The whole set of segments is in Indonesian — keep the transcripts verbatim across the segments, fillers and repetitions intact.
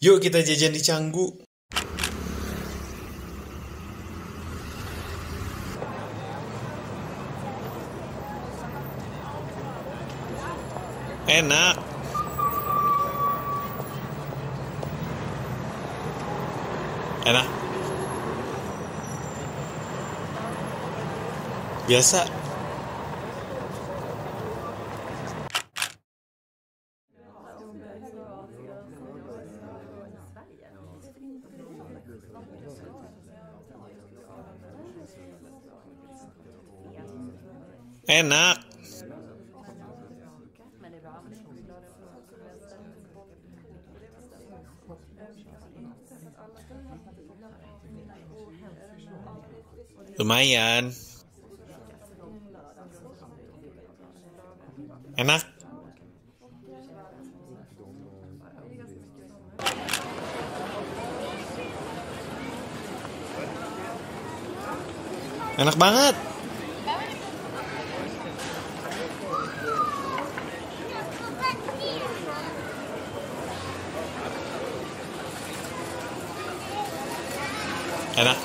Yuk kita jajan di Canggu. Enak. Enak. Biasa. Enak. Lumayan. Enak. Enak banget. Enak.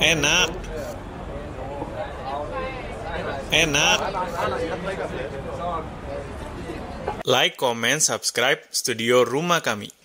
Enak. Enak. Like, comment, subscribe Studio Rumah Kami.